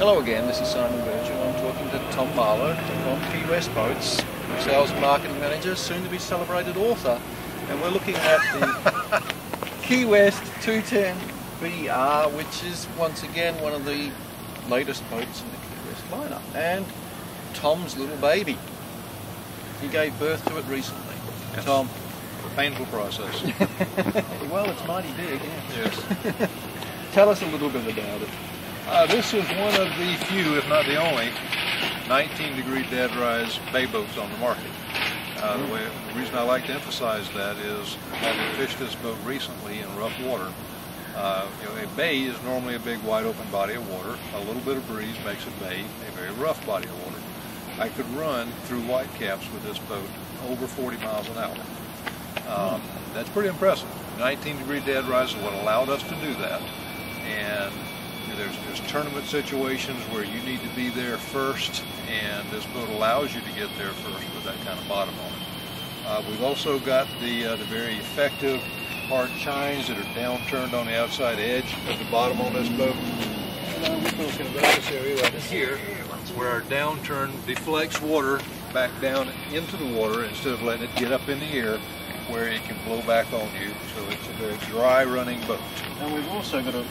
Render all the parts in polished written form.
Hello again, this is Simon Berger. I'm talking to Tom Marlow from Key West Boats, sales marketing manager, soon to be celebrated author. And we're looking at the Key West 210 BR, which is once again one of the latest boats in the Key West lineup. And Tom's little baby. He gave birth to it recently. Yes. Tom. A painful process. Well, it's mighty big, yeah. Yes. Tell us a little bit about it. This is one of the few, if not the only, 19-degree dead rise bay boats on the market. The reason I like to emphasize that is, having fished this boat recently in rough water, a bay is normally a big wide open body of water. A little bit of breeze makes a bay a very rough body of water. I could run through white caps with this boat over 40 miles an hour. That's pretty impressive. 19-degree dead rise is what allowed us to do that. And there's tournament situations where you need to be there first, and this boat allows you to get there first with that kind of bottom on it. We've also got the very effective hard chines that are downturned on the outside edge of the bottom on this boat. And we're talking about this area right here, where our downturn deflects water back down into the water instead of letting it get up in the air, where it can blow back on you. So it's a very dry running boat. And we've also got a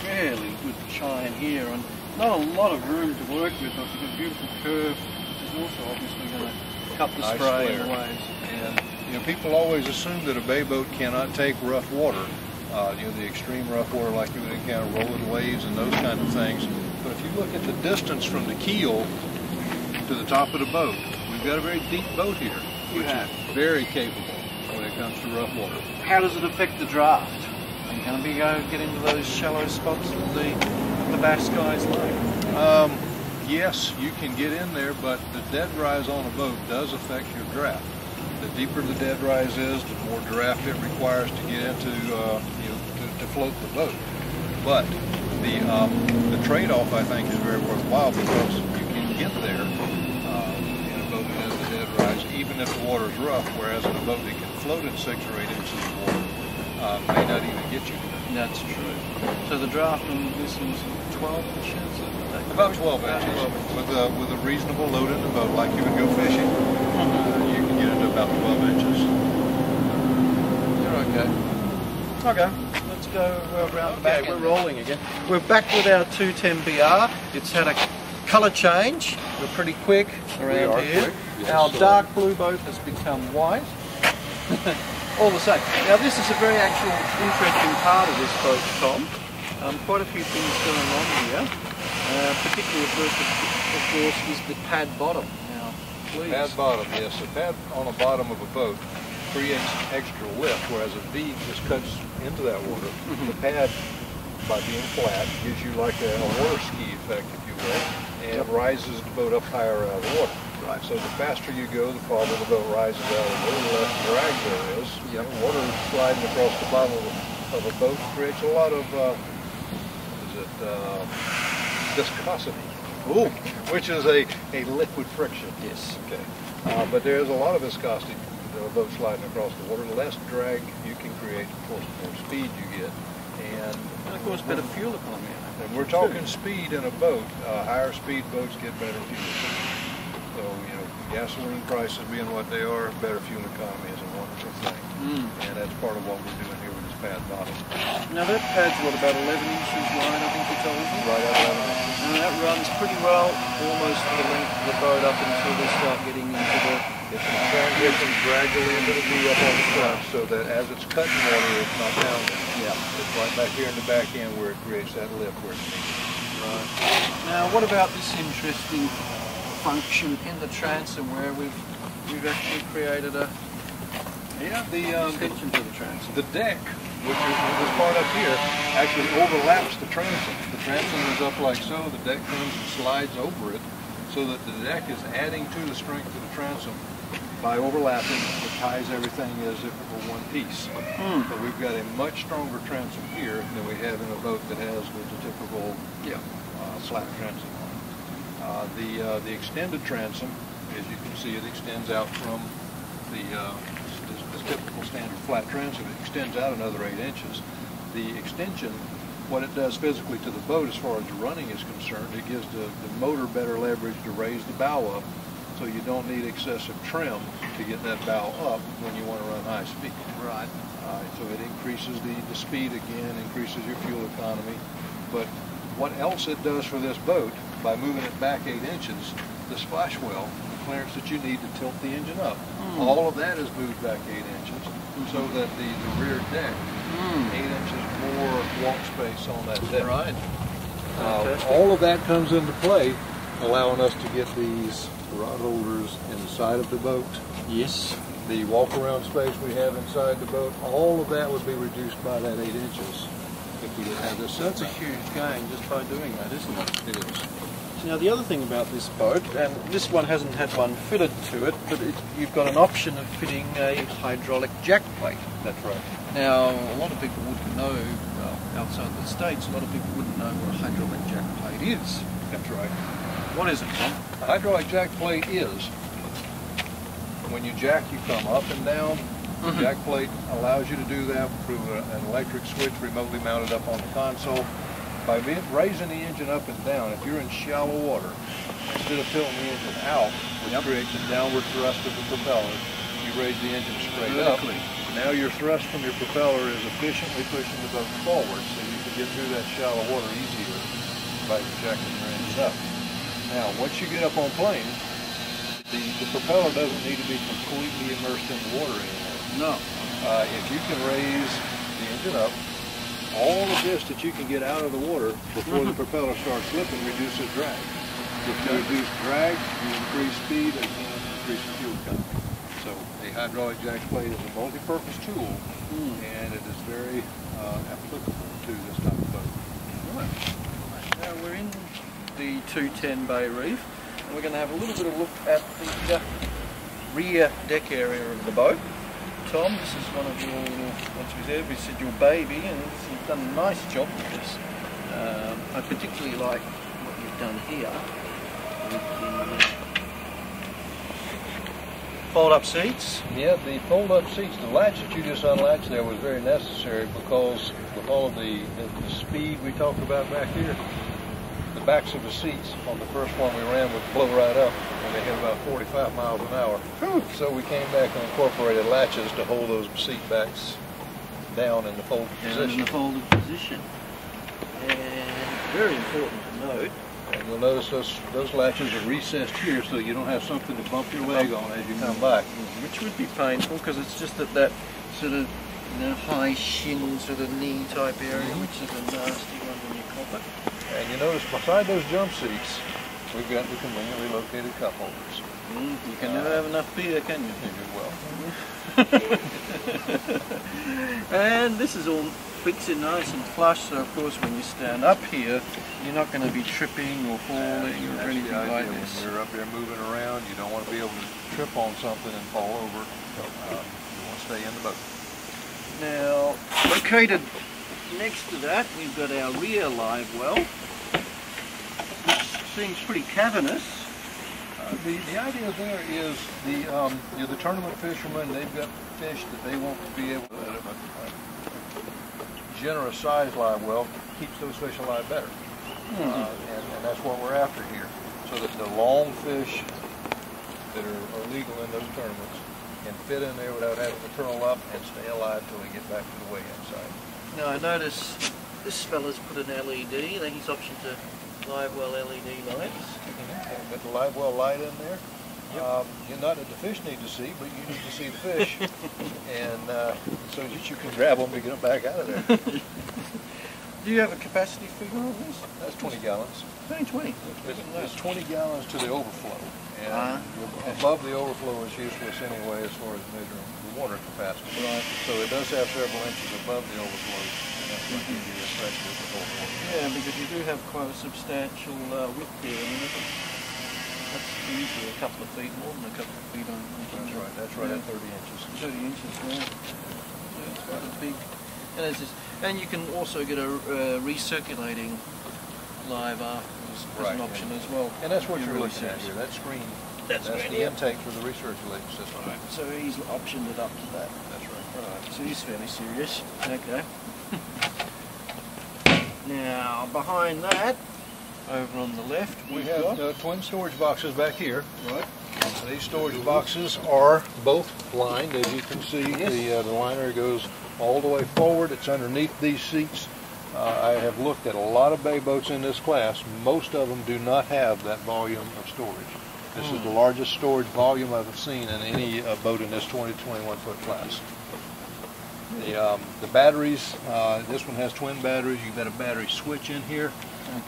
fairly good chine here, and not a lot of room to work with. But it's a beautiful curve, which is also obviously going to cut the spray in waves. And people always assume that a bay boat cannot take rough water. The extreme rough water, like you would encounter rolling waves and those kind of things. But if you look at the distance from the keel to the top of the boat, we've got a very deep boat here, which is very capable when it comes to rough water. How does it affect the draft? Are you going to be going to get into those shallow spots that the bass guys like? Yes, you can get in there, but the dead rise on a boat does affect your draft. The deeper the dead rise is, the more draft it requires to get into, to float the boat. But the trade-off, I think, is very worthwhile, because you can get there in a boat that has the dead rise, even if the water's rough, whereas in a boat that can float in 6 or 8 inches of water, may not even get you there. That's true. So the draft on this is 12 inches? About 12 inches. With a reasonable load in the boat, like you would go fishing, you can get into about 12 inches. You're okay. Okay. Let's go around the back. Okay, we're rolling again. We're back with our 210 BR. It's had a colour change. We're pretty quick around here. Quick. Our dark blue boat has become white. All the same. Now this is a very actual interesting part of this boat, Tom. Quite a few things going on here. Particularly, of course, is the pad bottom. Now, please. Pad bottom, yes. The pad on the bottom of a boat creates extra lift, whereas a bead just cuts into that water. The pad, by being flat, gives you like a water ski effect, if you will, and rises the boat up higher out of the water. Right. So the faster you go, the farther the boat rises out of the water, the less drag there is. Water sliding across the bottom of a boat creates a lot of viscosity, which is a liquid friction. Yes. Okay. But there is a lot of viscosity of a boat sliding across the water. The less drag you can create, of course, the more speed you get. And of course, better fuel economy. And we're talking speed in a boat. Higher speed boats get better fuel economy. So, gasoline prices being what they are, better fuel economy is a wonderful thing. And that's part of what we're doing here with this pad bottom. Now that pad's what, about 11 inches wide, I think you told me? Right, about 11 inches. And that runs pretty well almost to the length of the boat up until they start getting into the... It can gradually into the boat up on the front, so that as it's cutting water, it's not down there. Yeah. It's right back here in the back end where it creates that lift where it needs. Right. Now, what about this interesting function in the transom where we've actually created a extension to the transom. The deck, which is this part up here, actually overlaps the transom. The transom is up like so. The deck comes and slides over it, so that the deck is adding to the strength of the transom by overlapping. It ties everything as if it were one piece. But we've got a much stronger transom here than we have in a boat that has the typical flat transom. The extended transom, as you can see, it extends out from the typical standard flat transom. It extends out another 8 inches. The extension what it does physically to the boat as far as the running is concerned. It gives the motor better leverage to raise the bow up, so you don't need excessive trim to get that bow up when you want to run high speed. Right. So it increases the speed again, increases your fuel economy. But what else it does for this boat, by moving it back 8 inches, the splash well, the clearance that you need to tilt the engine up, all of that is moved back 8 inches, so that the rear deck, 8 inches more walk space on that deck. Right. All of that comes into play, allowing us to get these rod holders inside of the boat. Yes. The walk-around space we have inside the boat, all of that would be reduced by that 8 inches if we didn't have this. That's a huge gain just by doing that, isn't it? It is. Now the other thing about this boat, and this one hasn't had one fitted to it, but you've got an option of fitting a hydraulic jack plate. That's right. Now a lot of people wouldn't know, well, outside the States, a lot of people wouldn't know what a hydraulic jack plate is. That's right. What is it, Tom? A hydraulic jack plate is, when you jack, you come up and down. The jack plate allows you to do that through an electric switch remotely mounted up on the console. By raising the engine up and down, if you're in shallow water, instead of tilting the engine out, which creates a downward thrust of the propeller, you raise the engine straight up. Now your thrust from your propeller is efficiently pushing the boat forward, so you can get through that shallow water easier by jacking your engine up. Now, once you get up on plane, the propeller doesn't need to be completely immersed in the water anymore. No. If you can raise the engine up, all of this that you can get out of the water before the propeller starts slipping reduces drag. If you reduce drag, you increase speed and you increase fuel economy. So a hydraulic jack plate is a multi-purpose tool, and it is very applicable to this type of boat. Right. Now we're in the 210 Bay Reef, and we're going to have a little bit of a look at the rear deck area of the boat. Tom, this is one of your, we said your baby, and you've done a nice job with this. I particularly like what you've done here with the fold-up seats. Yeah, the fold-up seats, the latch that you just unlatched there was very necessary because with all of the speed we talked about back here, the backs of the seats on the first one we ran would blow right up when they hit about 45 miles an hour. So we came back and incorporated latches to hold those seat backs down in the folded position. And very important to note. And you'll notice those latches are recessed here so you don't have something to bump your leg on as you come back. Which would be painful because it's just that sort of high shin, sort of knee type area, which is a nasty one when you cop it. And you notice beside those jump seats, we've got the conveniently located cup holders. You can never have enough beer, can you? And this is all fixed in nice and flush, so of course when you stand up here, you're not going to be tripping or falling or anything like this. When you're up here moving around, you don't want to be able to trip on something and fall over. You want to stay in the boat. Now, located next to that, we've got our rear live well, which seems pretty cavernous. The idea there is the tournament fishermen, they've got fish that they want to be able to, a generous size live well keeps those fish alive better. And that's what we're after here. So that the long fish that are legal in those tournaments can fit in there without having to curl up and stay alive till they get back to the weigh-in side. Now I notice this fella's put an LED, he's optioned to live well LED lights. Got the live well light in there. Not that the fish need to see, but you need to see the fish. So that you can grab them to get them back out of there. Do you have a capacity figure on this? That's 20 gallons. It's 20 gallons to the overflow. And above the overflow is useless anyway as far as measuring the water capacity. Right. So it does have several inches above the overflow. Yeah, because you do have quite a substantial width here. That's usually a couple of feet more than a couple of feet on the engine. That's right, at 30 inches. 30 inches, yeah. So it's quite a big... And, you can also get a recirculating live afterwards as an option as well. And that's what you're looking at here, that screen. That's the intake for the recirculating system. Right. So he's optioned it up to that. That's right. So he's fairly serious. Okay. Now behind that, over on the left, we have twin storage boxes back here. Right. And these storage boxes are both lined, as you can see. Yes. The liner goes all the way forward. It's underneath these seats. I have looked at a lot of bay boats in this class. Most of them do not have that volume of storage. This is the largest storage volume I've seen in any boat in this 20 to 21 foot class. The batteries, this one has twin batteries. You've got a battery switch in here.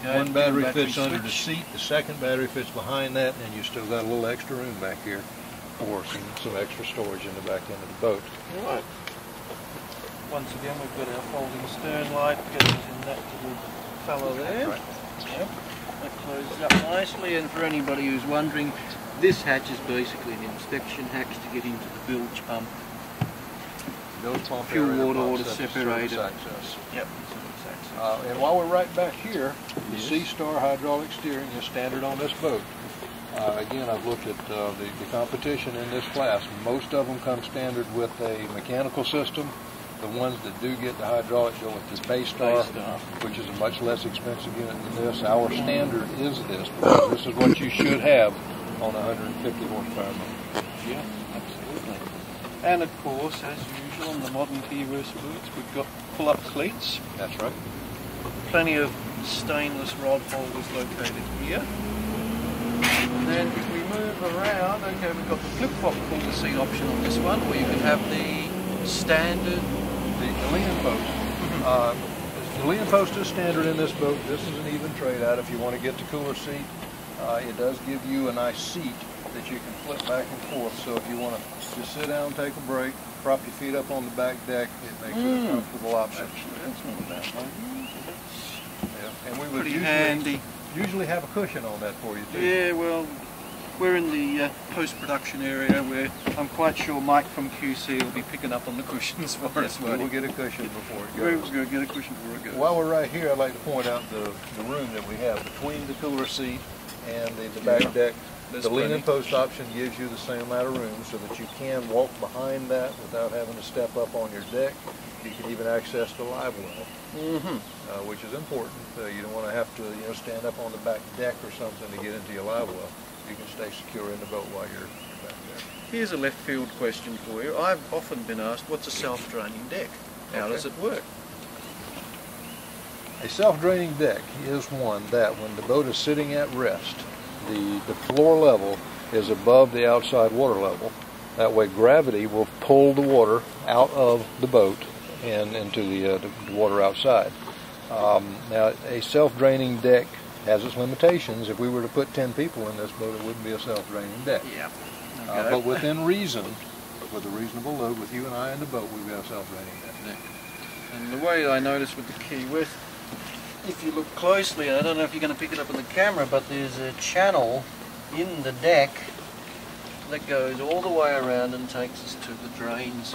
Okay. One battery fits under the seat, the second battery fits behind that, and you've still got a little extra room back here for some extra storage in the back end of the boat. All right. Once again, we've got our folding stern light goes in that little fellow there. Right. Yep. That closes up nicely, and for anybody who's wondering, this hatch is basically an inspection hatch to get into the bilge pump. Pure water separator. Access. Yep. And while we're right back here, the C-Star hydraulic steering is standard on this boat. Again, I've looked at the competition in this class. Most of them come standard with a mechanical system. The ones that do get the hydraulic go with the Baystar, which is a much less expensive unit than this. Our standard is this, because this is what you should have on a 150 horsepower motor. Yeah, absolutely. And of course, as usual on the modern Key West boats, we've got pull-up cleats. That's right. Plenty of stainless rod holders located here. And then if we move around, okay, we've got the flip-flop pull-to seat option on this one, where you can have the standard, the leaning post. The leaning post is standard in this boat. This is an even trade out if you want to get the cooler seat. It does give you a nice seat that you can flip back and forth. So if you want to just sit down, take a break, prop your feet up on the back deck, it makes it a comfortable option. That's not yeah. And we would usually have a cushion on that for you too. Yeah, well, we're in the post-production area where I'm quite sure Mike from QC will be picking up on the cushions for us. We'll get a cushion before it goes. We'll get a cushion before it goes. While we're right here, I'd like to point out the room that we have between the cooler seat and the back deck. The leaning post option gives you the same amount of room so that you can walk behind that without having to step up on your deck. You can even access the live well, which is important. You don't want to have to stand up on the back deck or something to get into your live well. You can stay secure in the boat while you're back there. Here's a left field question for you. I've often been asked, what's a self-draining deck? How does it work? A self-draining deck is one that when the boat is sitting at rest, the floor level is above the outside water level. That way gravity will pull the water out of the boat and into the water outside. Now a self-draining deck has its limitations. If we were to put 10 people in this boat, it wouldn't be a self-draining deck. Yeah. Okay. But within reason, with a reasonable load, with you and I in the boat, we've got a self-draining deck. And the way I noticed with the Key West, if you look closely, I don't know if you're going to pick it up in the camera, but there's a channel in the deck that goes all the way around and takes us to the drains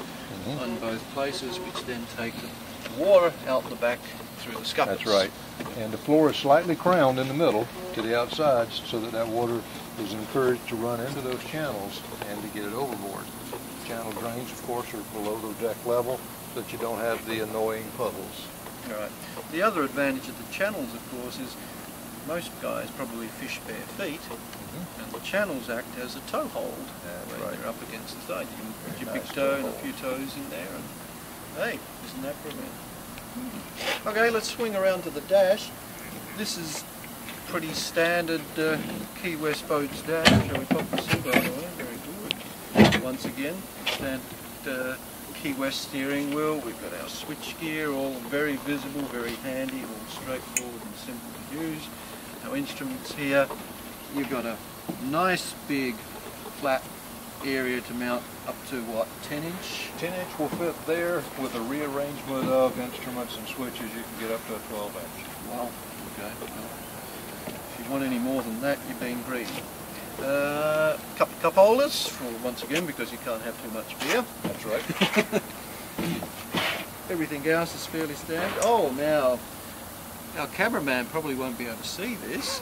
on both places, which then take the water out the back through the scuppers. That's right. And the floor is slightly crowned in the middle to the outside so that that water is encouraged to run into those channels and to get it overboard. Channel drains, of course, are below the deck level so that you don't have the annoying puddles. All right. The other advantage of the channels, of course, is most guys probably fish bare feet, and the channels act as a toe hold. That's right. They're up against the side. You can put your big toe and a few toes in there, and hey, isn't that brilliant? Okay, let's swing around to the dash. This is pretty standard Key West boat's dash. Shall we pop this in, by the way? Very good. Once again, standard Key West steering wheel. We've got our switch gear, all very visible, very handy, all straightforward and simple to use. Our instruments here. You've got a nice big flat area to mount up to what, 10-inch? 10-inch will fit there with a rearrangement of instruments and switches. You can get up to a 12-inch. Wow, okay. If you want any more than that, you're being greedy. Cup holders, for, once again, because you can't have too much beer. That's right. Everything else is fairly standard. Oh, now, our cameraman probably won't be able to see this.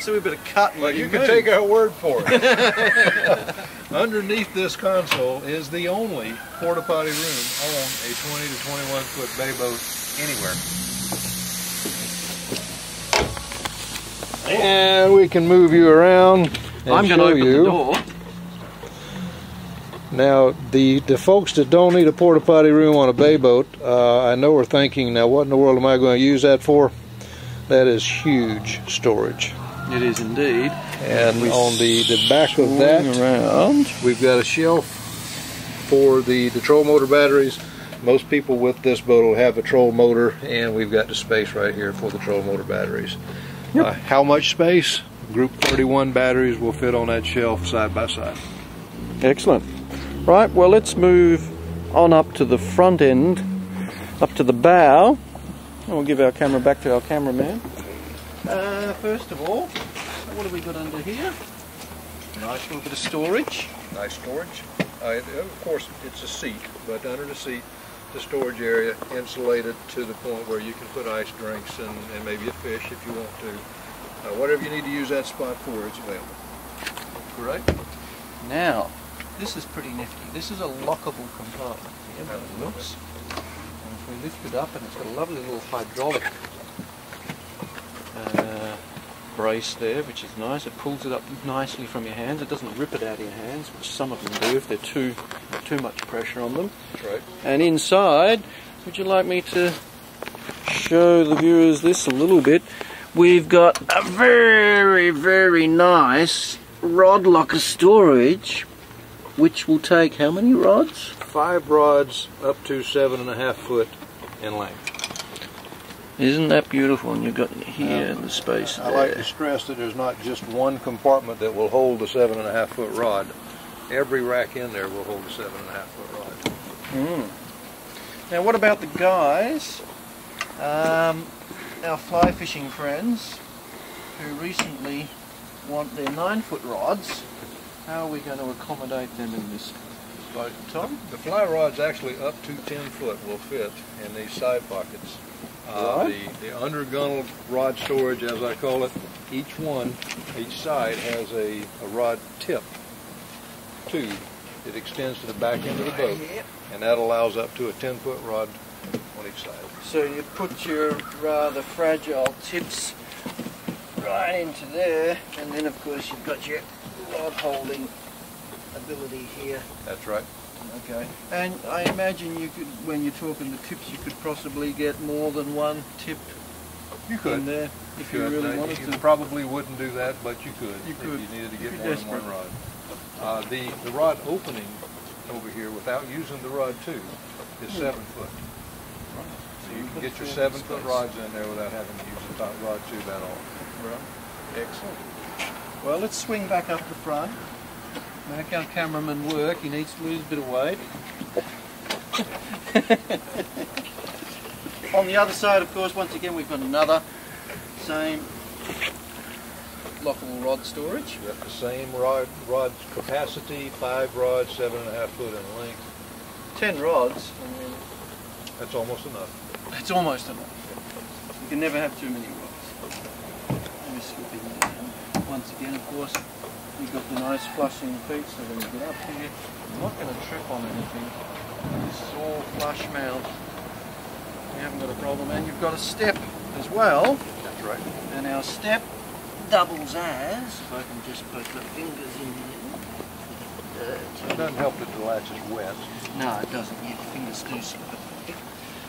So we better cut. Well, you can take our word for it. Underneath this console is the only porta potty room on a 20 to 21 foot bay boat anywhere. and we can move you around and I'm going to open the door. Now, the folks that don't need a porta potty room on a bay boat, I know are thinking, now what in the world am I going to use that for? That is huge storage. It is indeed. And on the back of that, around, we've got a shelf for the trolling motor batteries. Most people with this boat will have a trolling motor, and we've got the space right here for the trolling motor batteries. Yep. How much space? Group 31 batteries will fit on that shelf side by side. Excellent. Right, well, let's move on up to the front end, up to the bow, and we'll give our camera back to our cameraman. First of all, what have we got under here? Nice little bit of storage. Nice storage. Of course, it's a seat, but under the seat, the storage area insulated to the point where you can put ice drinks and maybe a fish if you want to. Whatever you need to use that spot for, it's available. Correct? Now, this is pretty nifty. This is a lockable compartment here, but it looks. And if we lift it up, and it's got a lovely little hydraulic brace there, which is nice. It pulls it up nicely from your hands. It doesn't rip it out of your hands, which some of them do if they're too much pressure on them. That's right. And inside, would you like me to show the viewers this a little bit? We've got a very, very nice rod locker storage, which will take how many rods? 5 rods up to 7.5 foot in length. Isn't that beautiful? And you've got here the space there. I like to stress that there's not just one compartment that will hold the 7.5 foot rod. Every rack in there will hold the 7.5 foot rod. Mm. Now what about the guys, our fly fishing friends who recently want their 9 foot rods? How are we going to accommodate them in this boat, Tom? The fly rod's actually up to 10 foot will fit in these side pockets. The under gunnel rod storage, as I call it, each side has a rod tip tube that extends to the back end of the boat, and that allows up to a 10-foot rod on each side. So you put your rather fragile tips right into there, and then of course you've got your rod holding ability here. That's right. Okay, and I imagine you could, when you're talking the tips, you could possibly get more than one tip in there if you really wanted to. You probably wouldn't do that, but you could. You could. If you needed to get more than one rod. The rod opening over here, without using the rod too, is 7 foot. Right. So you can get your 7 foot rods in there without having to use the top rod tube at all. Right. Excellent. Well, let's swing back up the front. Make our cameraman work, he needs to lose a bit of weight. On the other side, of course, once again, we've got another same lockable rod storage. We've got the same rod capacity, 5 rods, 7.5 foot in length. 10 rods. I mean, that's almost enough. That's almost enough. You can never have too many rods. Let me slip in there. Once again, of course, you've got the nice flushing feet, so when you get up here, you're not going to trip on anything. This is all flush mount. You haven't got a problem, and you've got a step as well. That's right. And our step doubles as, if I can just put the fingers in here. It doesn't help that the latch is wet. No, it doesn't. Your fingers do slip.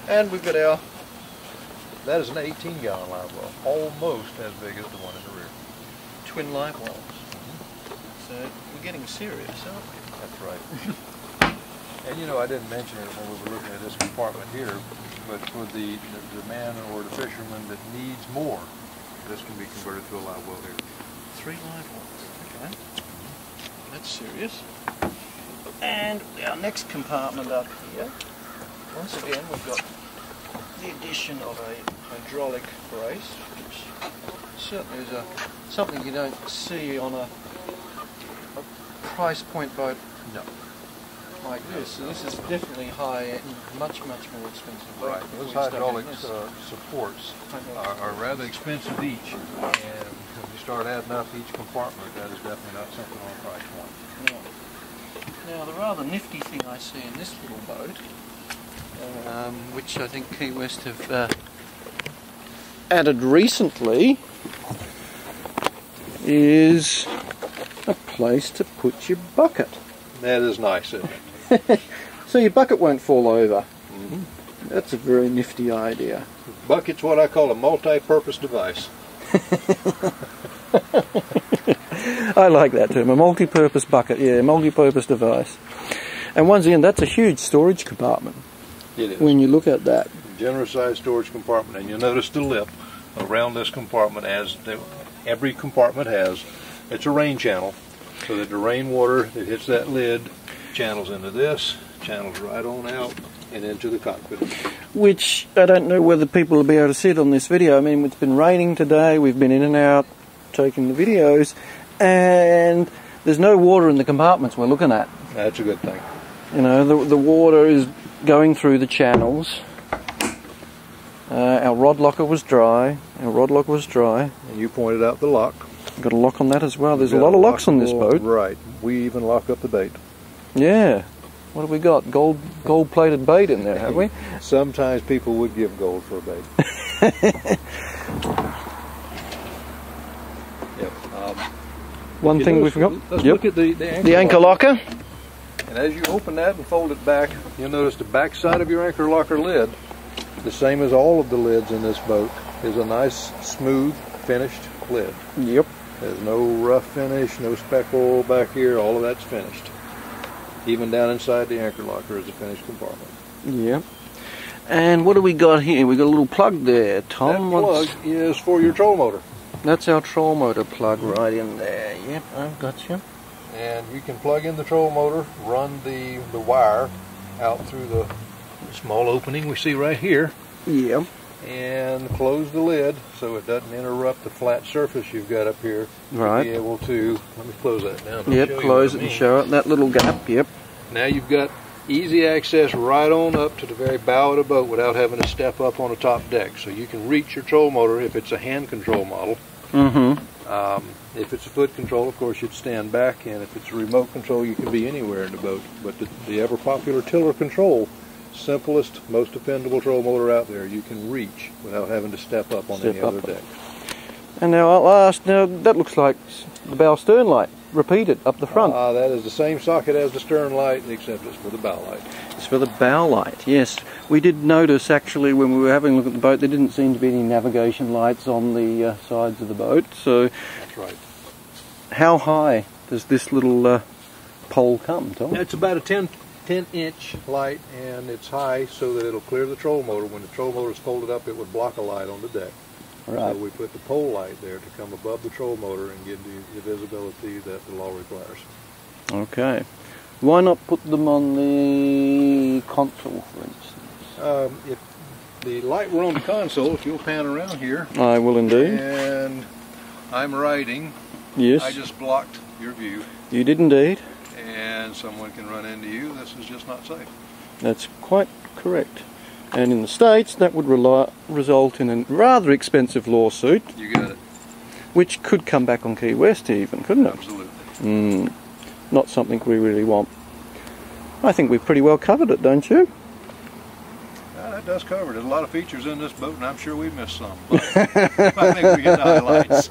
And we've got our, that is an 18-gallon live well, almost as big as the one in the rear. Twin live wells. So we're getting serious, aren't we? That's right. And you know, I didn't mention it when we were looking at this compartment here, but for the man or the fisherman that needs more, this can be converted to a live well here. 3 live wells, okay. That's serious. And our next compartment up here, once again, we've got the addition of a hydraulic brace, which certainly is something you don't see on a price point boat like this. So this is definitely high-end, much more expensive. Right. Those hydraulics supports are rather expensive each, and when you start adding up each compartment, that is definitely not something on price point. No. Now the rather nifty thing I see in this little boat, which I think Key West have added recently, is a place to put your bucket. That is nice, isn't it? So your bucket won't fall over. Mm-hmm. That's a very nifty idea. Bucket's what I call a multi-purpose device. I like that term, a multi-purpose bucket, yeah, multi-purpose device. And once again, that's a huge storage compartment. It is. When you look at that. Generous sized storage compartment, and you'll notice the lip around this compartment, as every compartment has. It's a rain channel, so that the rainwater that hits that lid channels into this, channels right on out and into the cockpit. Which, I don't know whether people will be able to see it on this video. I mean, it's been raining today, we've been in and out taking the videos, and there's no water in the compartments we're looking at. That's a good thing. You know, the water is going through the channels. Our rod locker was dry. And you pointed out the lock. Got a lock on that as well. There's a lot of locks on this boat. Right. We even lock up the bait. Yeah. What have we got? Gold-plated bait in there, have we? Sometimes people would give gold for a bait. Yep. One thing we forgot. Let's look at the anchor locker. And as you open that and fold it back, you'll notice the back side of your anchor locker lid, the same as all of the lids in this boat, is a nice, smooth, finished lid. Yep. There's no rough finish, no speckle back here, all of that's finished. Even down inside the anchor locker is a finished compartment. Yep. And what do we got here? We got a little plug there, Tom. That plug is for your troll motor. That's our troll motor plug right in there. Yep, I've got you. And you can plug in the troll motor, run the wire out through the small opening we see right here. Yeah. And close the lid so it doesn't interrupt the flat surface you've got up here. Right. To be able to, let me close that down. Yep, close it and show it, that little gap, yep. Now you've got easy access right on up to the very bow of the boat without having to step up on the top deck. So you can reach your troll motor if it's a hand control model. Mm-hmm. If it's a foot control, of course, you'd stand back, and if it's a remote control, you can be anywhere in the boat. But the ever-popular tiller control, simplest, most dependable troll motor out there, you can reach without having to step up on any other deck. And now I'll ask, now that looks like the bow stern light, repeated up the front. That is the same socket as the stern light, except it's for the bow light. It's for the bow light, yes. We did notice, actually, when we were having a look at the boat, there didn't seem to be any navigation lights on the sides of the boat. So, that's right. How high does this little pole come, Tom? It's about a 10-inch light, and it's high so that it'll clear the troll motor. When the troll motor is folded up, it would block a light on the deck. Right. So we put the pole light there to come above the troll motor and give the visibility that the law requires. Okay. Why not put them on the console, for instance? If the light were on the console, if you'll pan around here. I will indeed. And I'm riding. Yes. I just blocked your view. You did indeed. And someone can run into you. This is just not safe. That's quite correct. And in the States, that would result in a rather expensive lawsuit. You got it. Which could come back on Key West even, couldn't it? Absolutely. Mm, not something we really want. I think we've pretty well covered it, don't you? That does cover it. There's a lot of features in this boat, and I'm sure we missed some. But I think we get the highlights.